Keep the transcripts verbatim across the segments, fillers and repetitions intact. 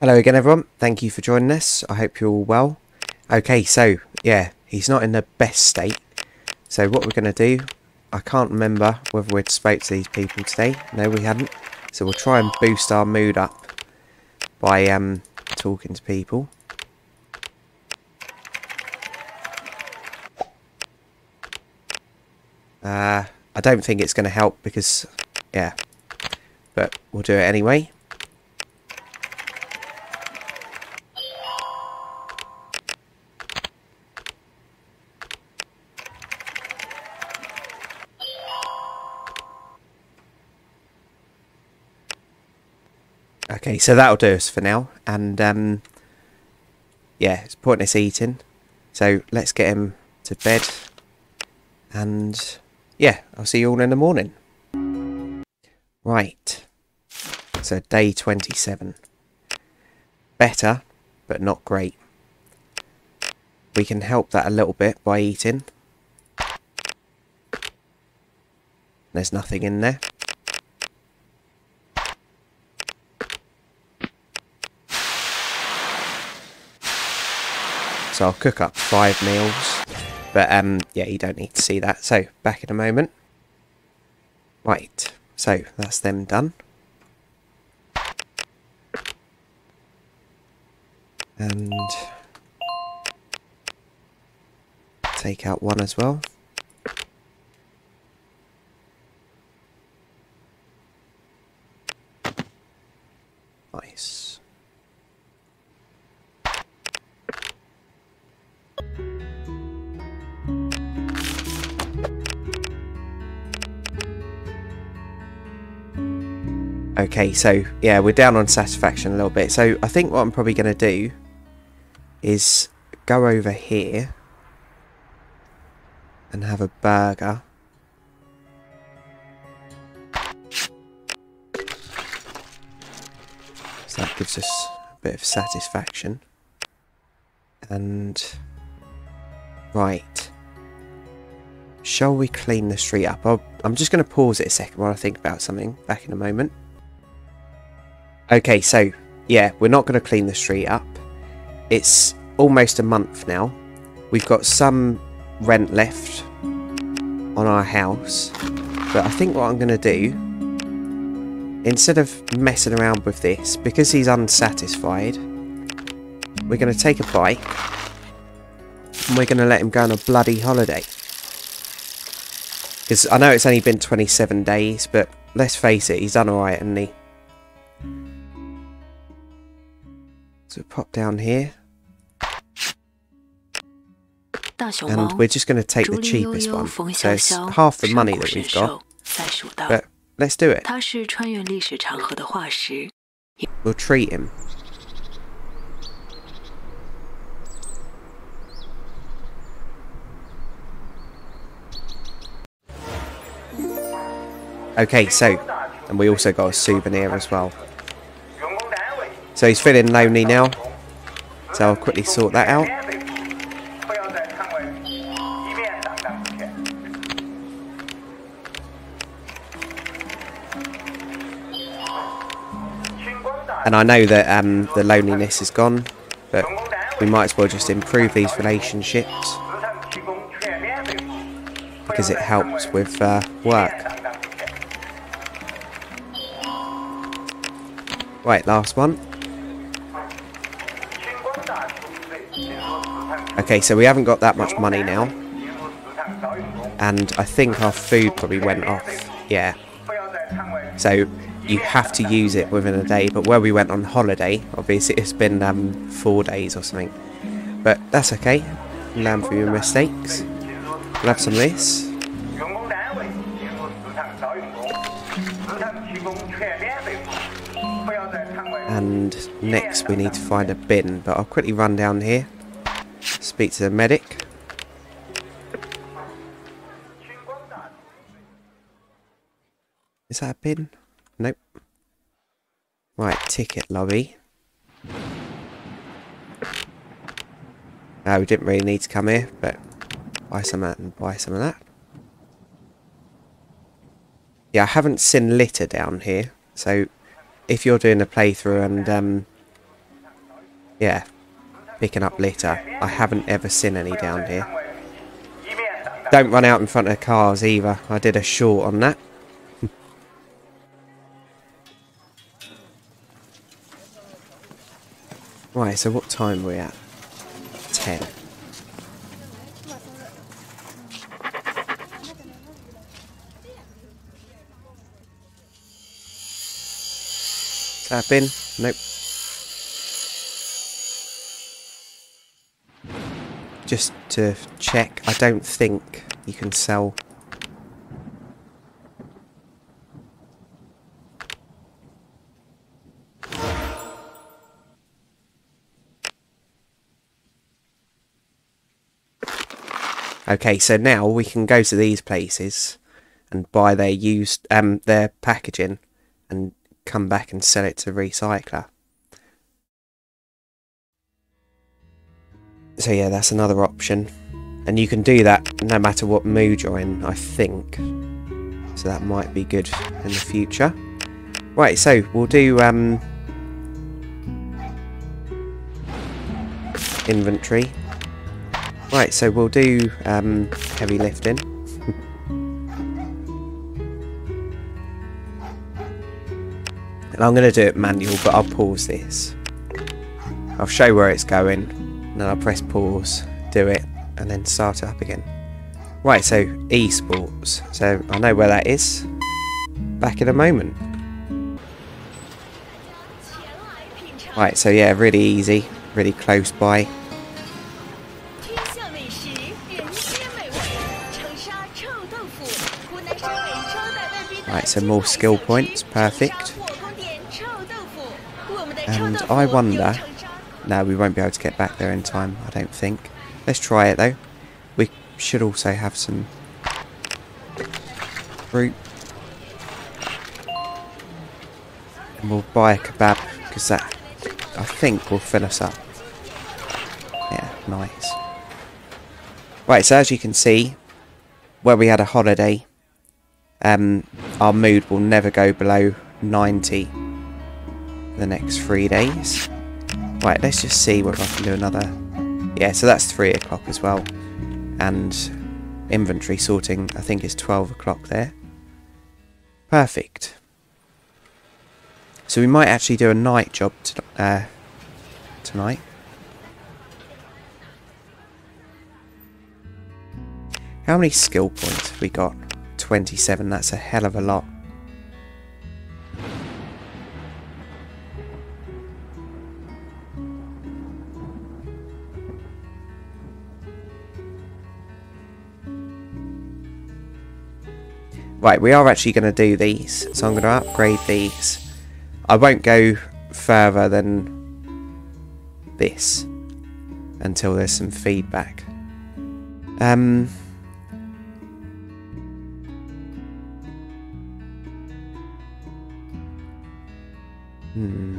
Hello again everyone, thank you for joining us. I hope you're all well. Okay, so yeah, he's not in the best state. So what we're going to do, I can't remember whether we'd spoke to these people today. No, we hadn't. So we'll try and boost our mood up by um, talking to people. Uh, I don't think it's going to help because, yeah, but we'll do it anyway. Okay, so that'll do us for now, and um, yeah, it's pointless eating, so let's get him to bed, and yeah, I'll see you all in the morning. Right, so day twenty-seven. Better, but not great. We can help that a little bit by eating. There's nothing in there. So I'll cook up five meals. But um, yeah, you don't need to see that. So back in a moment. Right, so that's them done. And take out one as well. Nice. Okay, so yeah, we're down on satisfaction a little bit. So I think what I'm probably going to do is go over here and have a burger. So that gives us a bit of satisfaction. And right, shall we clean the street up? I'll, I'm just going to pause it a second while I think about something. Back in a moment. Okay, so, yeah, we're not going to clean the street up. It's almost a month now. We've got some rent left on our house. But I think what I'm going to do, instead of messing around with this, because he's unsatisfied, we're going to take a bike and we're going to let him go on a bloody holiday. Because I know it's only been twenty-seven days, but let's face it, he's done alright, hasn't he? So pop down here, and we're just going to take the cheapest one, so it's half the money that we've got, but let's do it. We'll treat him. Okay, so, and we also got a souvenir as well. So he's feeling lonely now, so I'll quickly sort that out. And I know that um, the loneliness is gone, but we might as well just improve these relationships because it helps with uh, work. Right, last one. Okay, so we haven't got that much money now. And I think our food probably went off. Yeah. So you have to use it within a day. But where we went on holiday, obviously it's been um, four days or something. But that's okay. Learn from your mistakes. We'll have some of this. And next we need to find a bin. But I'll quickly run down here. Speak to the medic. Is that a bin? Nope. Right, ticket lobby. No, we didn't really need to come here, but buy some of that and buy some of that. Yeah, I haven't seen litter down here, so if you're doing a playthrough and um, yeah, picking up litter. I haven't ever seen any down here. Don't run out in front of cars either. I did a short on that. Right, so what time are we at? ten. Tap in. Nope. Just to check, I don't think you can sell. Okay, so now we can go to these places and buy their used um their packaging and come back and sell it to recycler. So yeah, that's another option, and you can do that no matter what mood you're in, I think. So that might be good in the future. Right, so we'll do um inventory. Right, so we'll do um, heavy lifting. And I'm going to do it manual, but I'll pause this. I'll show where it's going, and then I'll press pause, do it, and then start it up again. Right, so eSports. So I know where that is. Back in a moment. Right, so yeah, really easy, really close by. Right, so more skill points, perfect. And I wonder... No, we won't be able to get back there in time, I don't think. Let's try it, though. We should also have some fruit. And we'll buy a kebab, because that, I think, will fill us up. Yeah, nice. Right, so as you can see, where we had a holiday... Um, our mood will never go below ninety for the next three days. Right, let's just see whether I can do another. Yeah, so that's three o'clock as well. And inventory sorting, I think, is twelve o'clock there. Perfect. So we might actually do a night job to, uh, tonight. How many skill points have we got? twenty-seven, that's a hell of a lot. Right, we are actually going to do these, so I'm going to upgrade these. I won't go further than this until there's some feedback. Um... Hmm.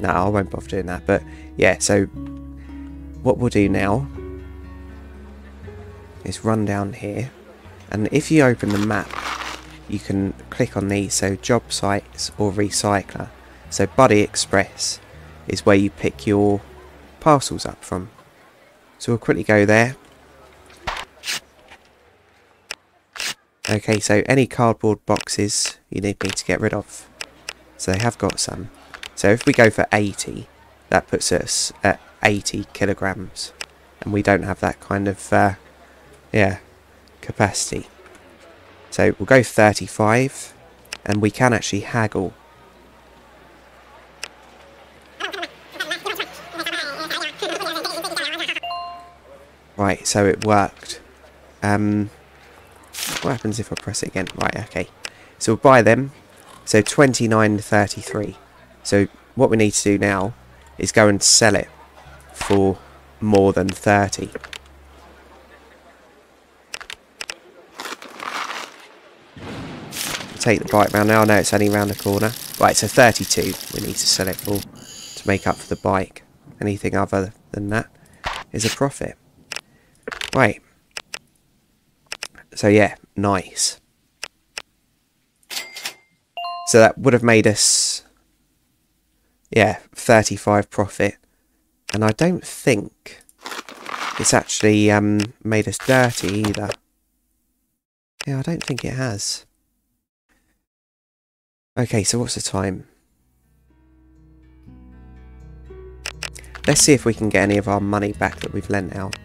No, I won't bother doing that, but yeah, so what we'll do now is run down here, and if you open the map you can click on these, so job sites or recycler. So Buddy Express is where you pick your parcels up from, so we'll quickly go there. Okay, so any cardboard boxes you need me to get rid of. So they have got some. So if we go for eighty, that puts us at eighty kilograms. And we don't have that kind of, uh, yeah, capacity. So we'll go thirty-five. And we can actually haggle. Right, so it worked. Um, what happens if I press it again? Right, okay. So we'll buy them. So twenty-nine thirty-three. So what we need to do now is go and sell it for more than thirty. Take the bike round now. No, it's only round the corner. Right, so thirty-two we need to sell it for to make up for the bike. Anything other than that is a profit. Right. So yeah, nice. So that would have made us yeah, thirty-five profit. And I don't think it's actually um, made us dirty either. Yeah, I don't think it has. Okay, so what's the time? Let's see if we can get any of our money back that we've lent out.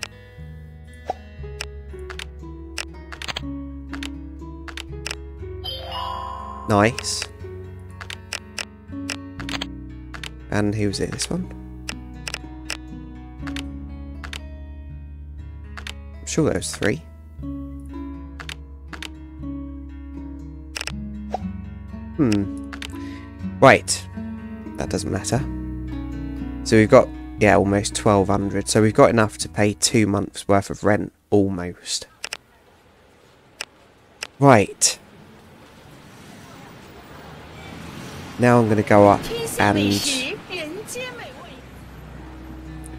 Nice. And who was it? This one? I'm sure that was three. Hmm. Right. That doesn't matter. So we've got, yeah, almost twelve hundred. So we've got enough to pay two months worth of rent. Almost. Right. Now I'm going to go up and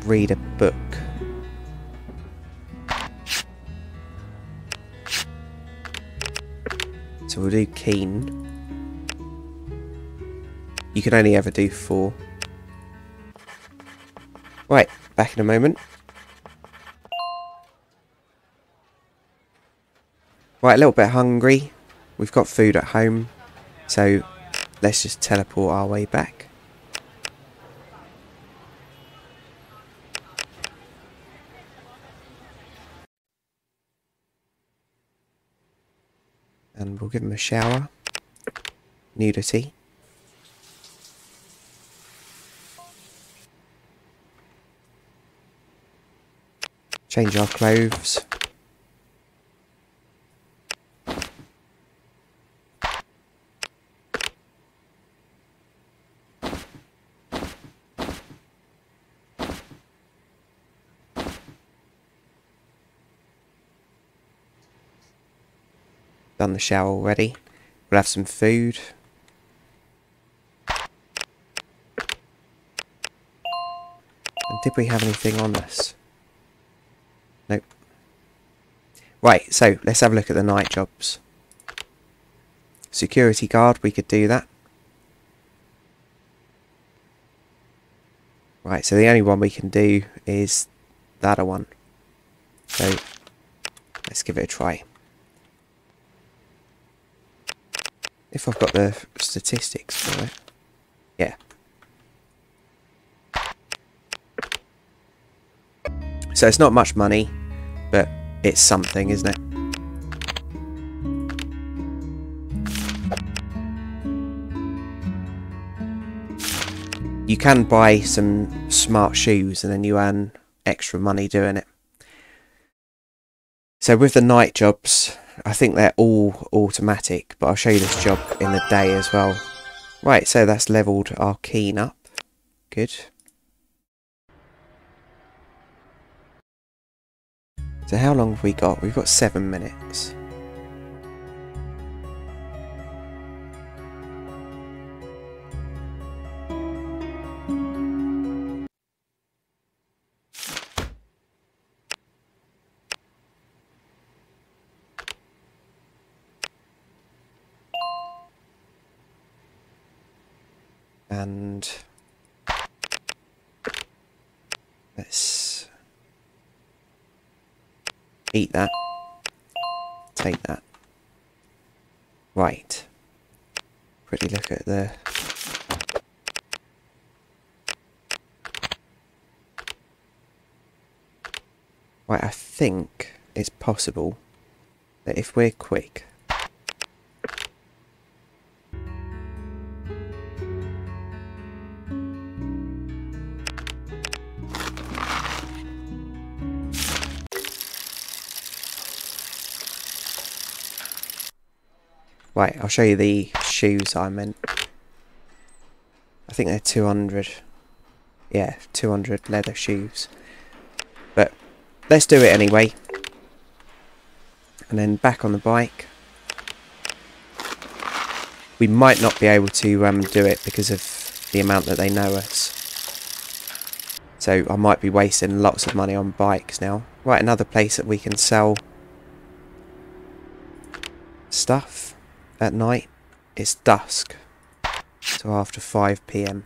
read a book. So we'll do Keen. You can only ever do four. Right, back in a moment. Right, a little bit hungry. We've got food at home. So let's just teleport our way back. And we'll give him a shower. Nudity. Change our clothes. Done the shower already. We'll have some food. And did we have anything on us? Nope. Right, so let's have a look at the night jobs. Security guard, we could do that. Right, so the only one we can do is the other one. So let's give it a try. If I've got the statistics for it. Yeah. So it's not much money, but it's something, isn't it? You can buy some smart shoes and then you earn extra money doing it. So with the night jobs, I think they're all automatic, but I'll show you this job in the day as well. Right, so that's levelled our Keen up. Good. So how long have we got? We've got seven minutes. And let's eat that, take that. Right, quickly look at the right. I think it's possible that if we're quick, right, I'll show you the shoes I meant. I think they're two hundred. Yeah, two hundred leather shoes. But let's do it anyway. And then back on the bike. We might not be able to um, do it because of the amount that they know us. So I might be wasting lots of money on bikes now. Right, another place that we can sell stuff. At night, it's dusk, so after five p m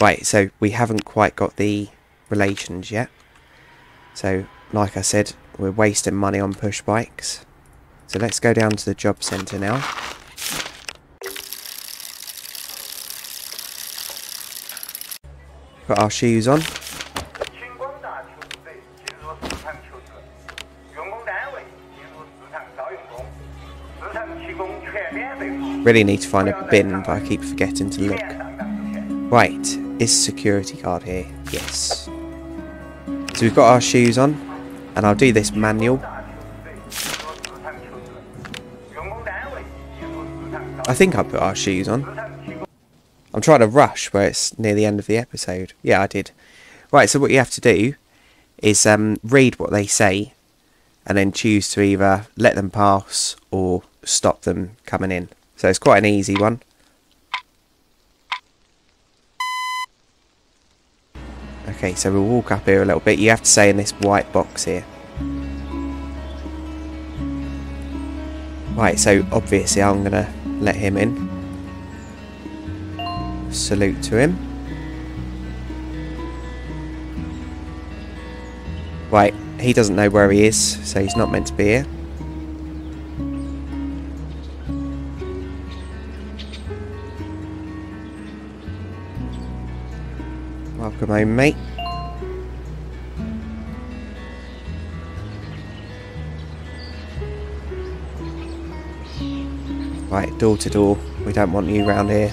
Right, so we haven't quite got the relations yet. So, like I said, we're wasting money on push bikes. So let's go down to the job centre now. Put our shoes on. Really need to find a bin, but I keep forgetting to look. Right, is security card here? Yes. So we've got our shoes on, and I'll do this manual. I think I put our shoes on. I'm trying to rush where it's near the end of the episode. Yeah, I did. Right, so what you have to do is um, read what they say, and then choose to either let them pass or stop them coming in. So it's quite an easy one. Okay, so we'll walk up here a little bit. You have to say in this white box here. Right, so obviously I'm going to let him in. Salute to him. Right, he doesn't know where he is, so he's not meant to be here. Welcome home, mate. Right, door to door. We don't want you round here.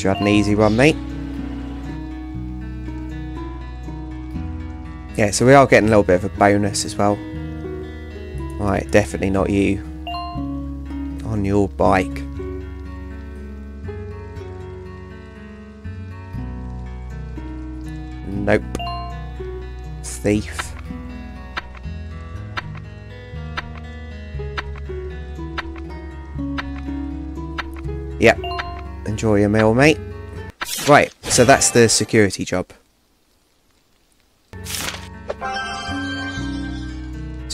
You had an easy one, mate. Yeah, so we are getting a little bit of a bonus as well. Right, definitely not you. On your bike. Nope. Thief. Yep. Enjoy your meal, mate. Right, so that's the security job. So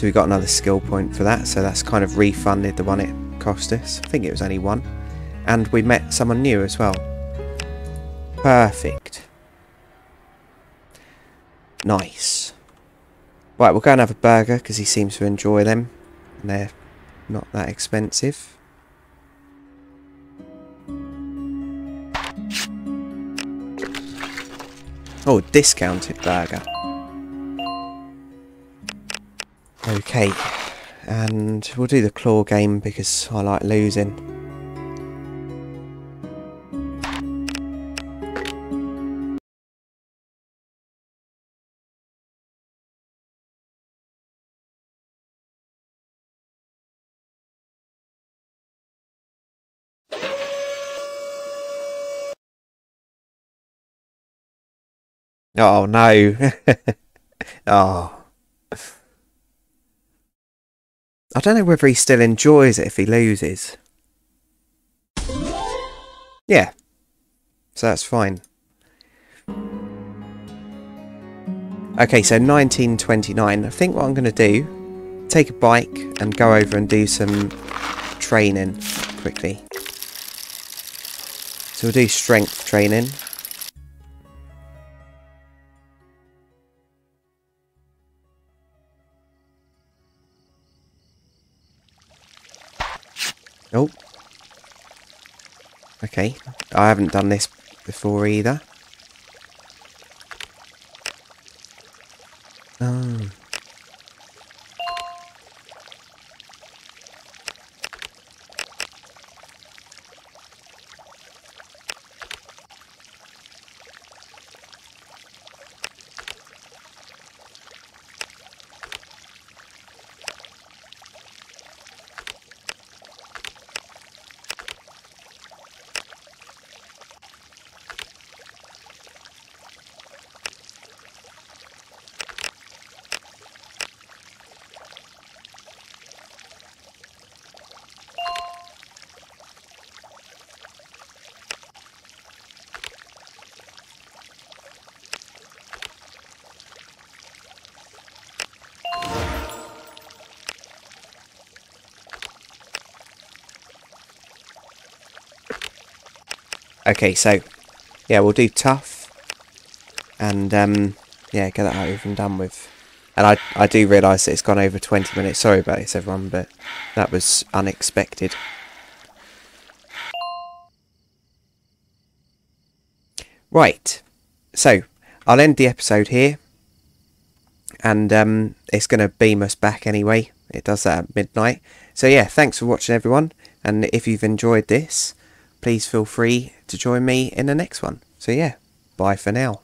we got another skill point for that, so that's kind of refunded the one it cost us. I think it was only one. And we met someone new as well. Perfect. Nice. Right, we'll go and have a burger because he seems to enjoy them. And they're not that expensive. Oh, discounted burger. Okay, and we'll do the claw game because I like losing. Oh no. Oh. I don't know whether he still enjoys it if he loses. Yeah. So that's fine. Okay, so nineteen twenty-nine. I think what I'm going to do, take a bike and go over and do some training quickly. So we'll do strength training. Oh, okay, I haven't done this before either. Oh. Okay, so, yeah, we'll do tough. And, um, yeah, get that over and done with. And I, I do realise that it's gone over twenty minutes. Sorry about this, everyone, but that was unexpected. Right. So, I'll end the episode here. And um, it's going to beam us back anyway. It does that at midnight. So, yeah, thanks for watching, everyone. And if you've enjoyed this, please feel free to join me in the next one. So, yeah, bye for now.